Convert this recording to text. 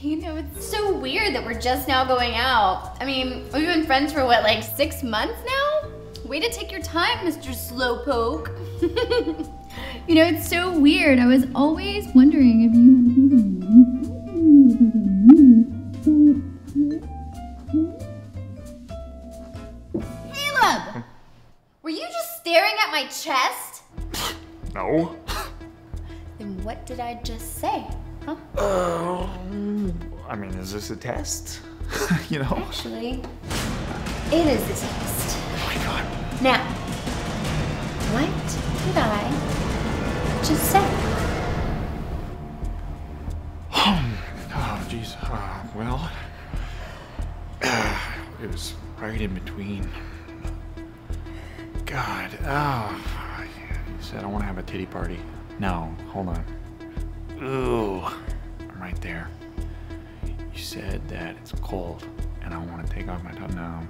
You know, it's so weird that we're just now going out. I mean, we've been friends for what, like 6 months now? Way to take your time, Mr. Slowpoke. You know, it's so weird. I was always wondering if you... Caleb! Were you just staring at my chest? No. Then what did I just say? Huh? I mean, is this a test? You know? Actually, it is a test. Oh my god. Now, what did I just say? Oh, geez. Well, it was right in between. God. Oh. You said I want to have a titty party. No, hold on. Ooh, I'm right there. You said that it's cold and I want to take off my top now.